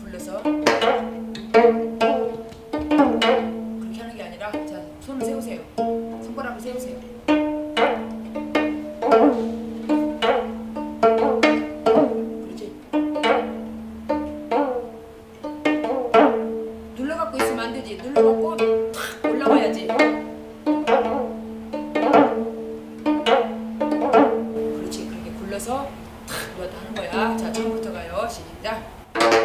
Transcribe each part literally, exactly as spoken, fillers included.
불러서 그렇게 하는 게 아니라, 자, 손을 세우세요. 손가락을 세우세요. 그렇지. 눌러갖고 있으면 안 되지. 눌러갖고 탁 올라와야지. 굴려서 탁 눌렀다 하는 거야. 자, 처음부터 가요. 시작. 시작.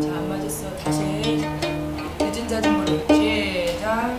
자, 안 맞았어. 다시 늦은 자전거로 시작.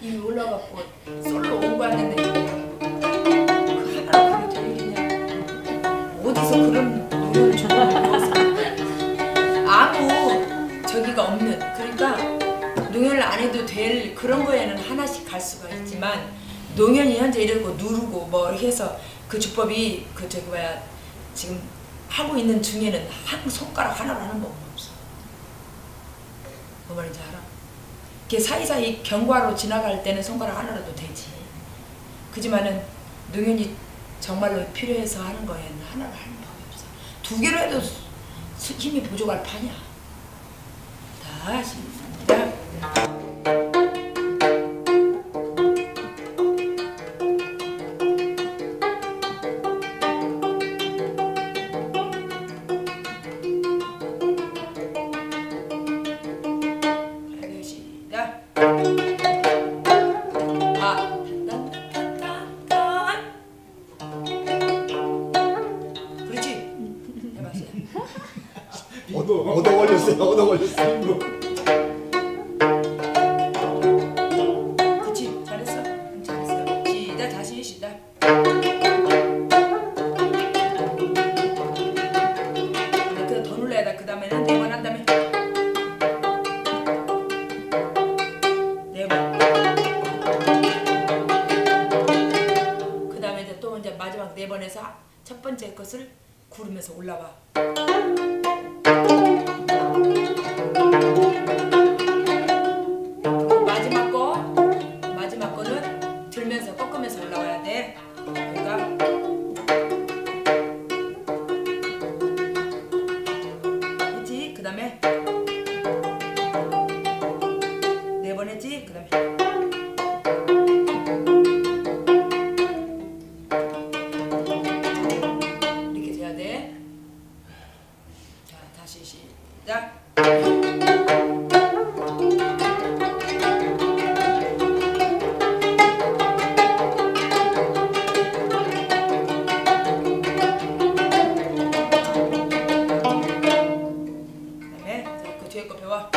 입이 올라갖고 솔로 공부하는데 그 하나로 가르쳐 이기냐. 어디서 그런 노래를 줬나. 아무 저기가 없는, 그러니까 농연을 안 해도 될 그런 거에는 하나씩 갈 수가 있지만, 농연이 현재 이러고 누르고 뭐 해서 그 주법이 그 저기 뭐야 지금 하고 있는 중에는 한 손가락 하나로 하는 법은 없어. 뭐 말인지 알아? 이렇게 사이사이 경과로 지나갈 때는 손가락 하나라도 되지. 그지만은 농연이 정말로 필요해서 하는 거에는 하나로 하는 법이 없어. 두 개로 해도 힘이 부족할 판이야. 다시 시작. 얻어 걸렸어요. 얻어 걸렸어요. 그치? 잘했어. 잘했어. 시작. 다시 시작. 그냥 더 눌러야 돼. 그 다음에는 네 번 한 다음에 네 번. 그 다음에 이제 또 이제 마지막 네 번에서 첫 번째 것을 구르면서 올라와. 마지막 거, 마지막 거는 들면서 꺾으면서 올라와야 돼. 그러니까 했지? 그 다음에 네 번 했지? 그 다음에 이렇게 돼야 돼. 자, 다시 시작. 뒤에 거 배워.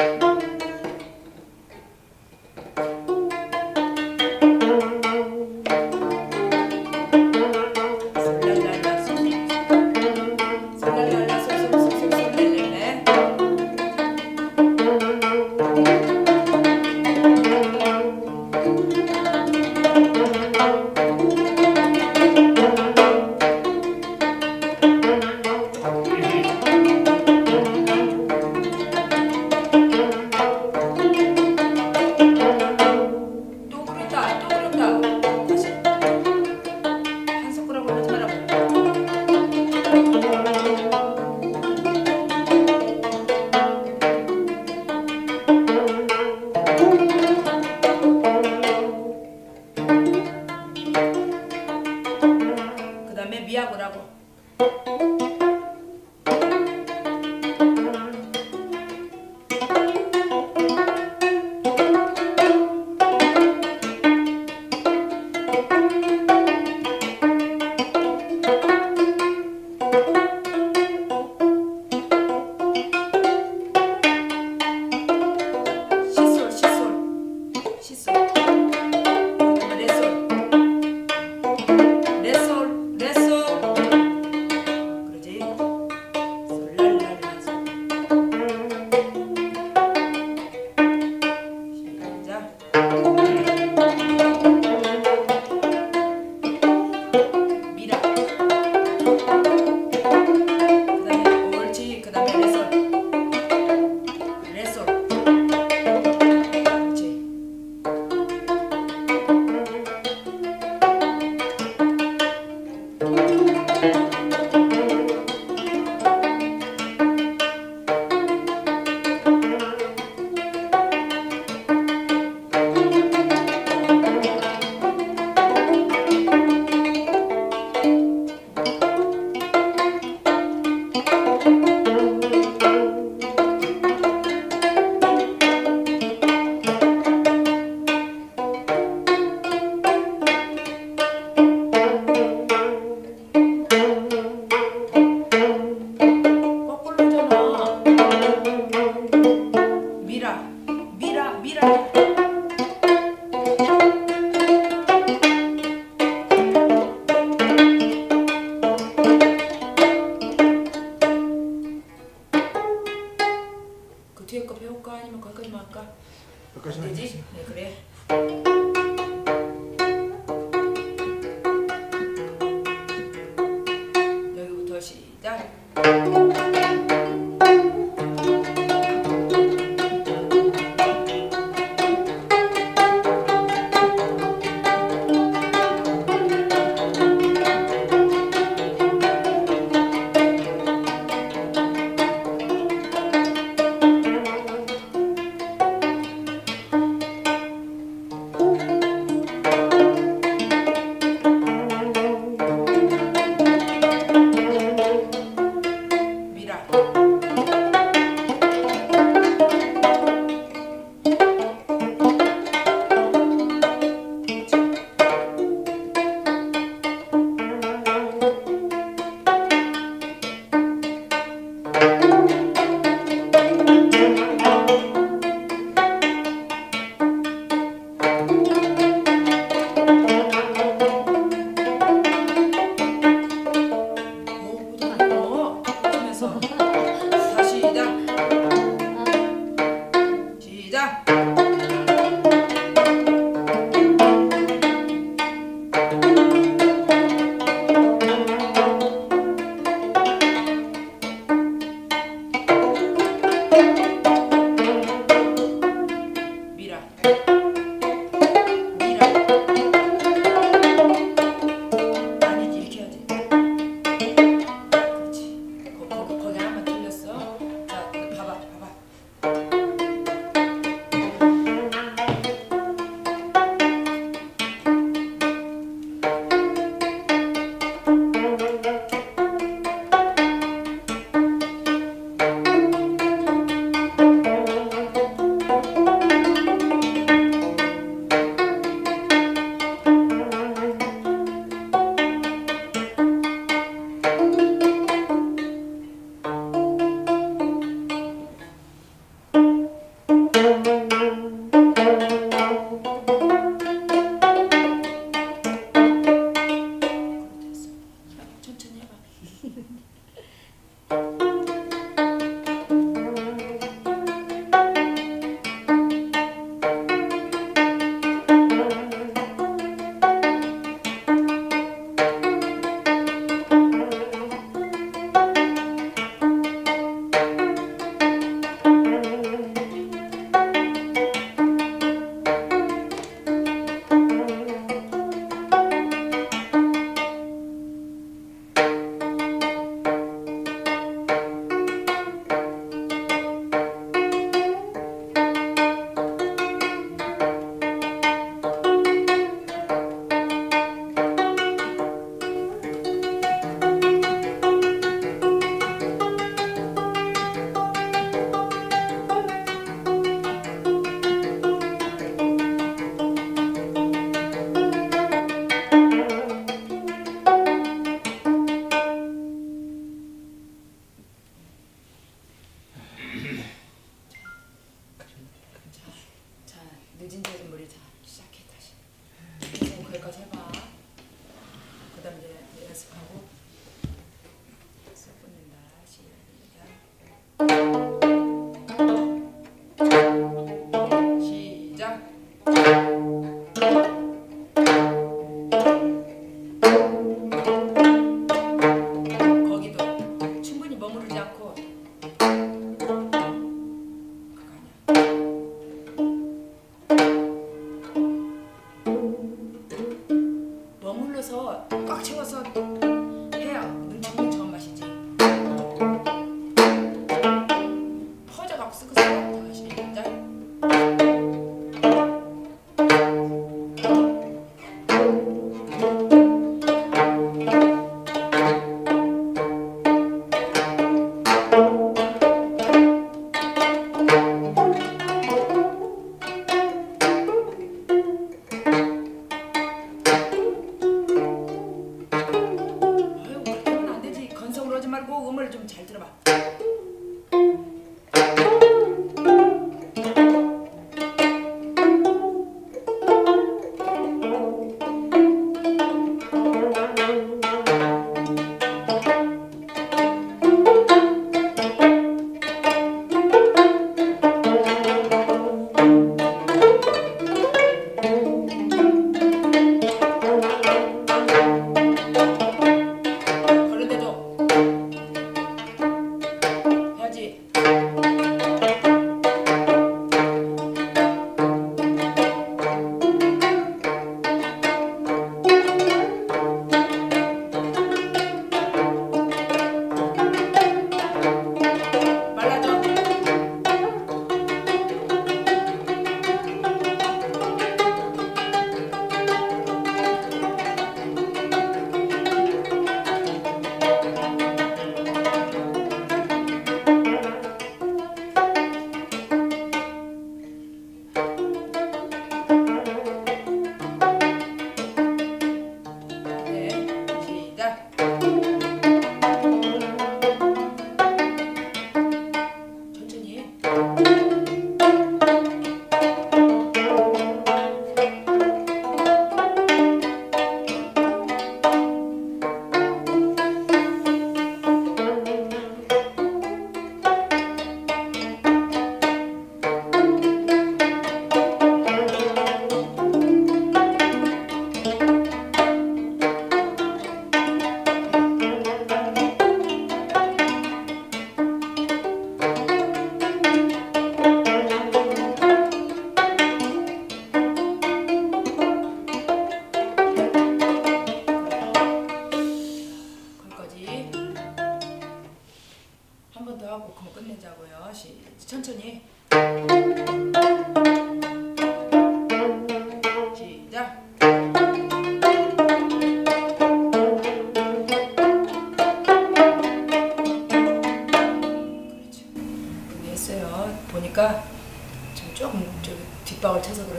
해야지. 네, 그래.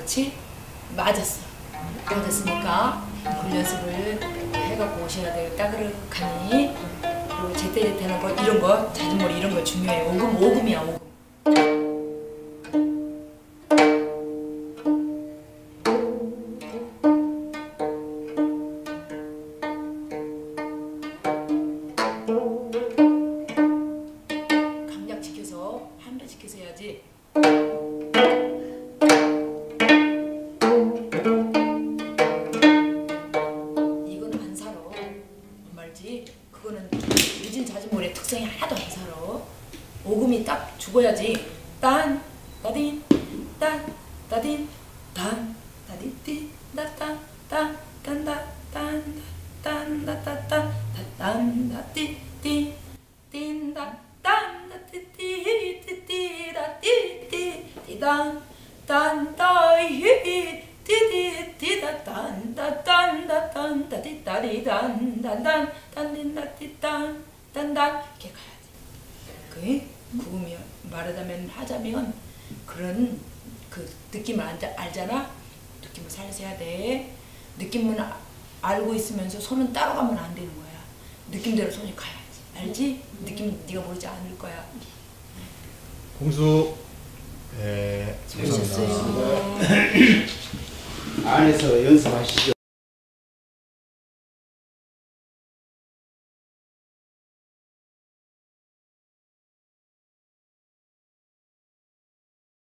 같이 맞았어. 맞았으니까 근련습을 해갖고 오셔야 되겠다. 그러 가니 그리고 제때제때 하는 거 이런 거 자진몰이 이런 거 중요해. 오금 오금이야 오금. 강약 지켜서 한도 지켜서 해야지. 그거는 유진 자진몰의 특성이 하나도 안 살아. 오금이 딱 죽어야지. 딴, 따딘, 딴, 따딘, 딴, 따딘, 띠, 따, 딴, 딴, 딴, 딴, 딴, 딴, 딴, 딴, 딴, 딴, 딴, 띠, 띠, 띠, 딴, 딴, 띠, 띠, 띠, 띠, 다, 띠, 띠, 띠, 딴, 딴, 따이, 띠, 띠, 다, 딴, 따, 딴, 따, 딴, 따, 띠, 따리, 딴, 딴, 딴, 딴딴딴딴 딴딴 이렇게 가야지. 그게 구음이 말하자면 하자면 그런 그 느낌을 알잖아. 느낌을 살려서 해야 돼. 느낌은 알고 있으면서 손은 따라가면 안 되는 거야. 느낌대로 손이 가야지. 알지? 느낌 네가 모르지 않을 거야. 공수 네, 수고하셨어요. 안에서 연습하시죠.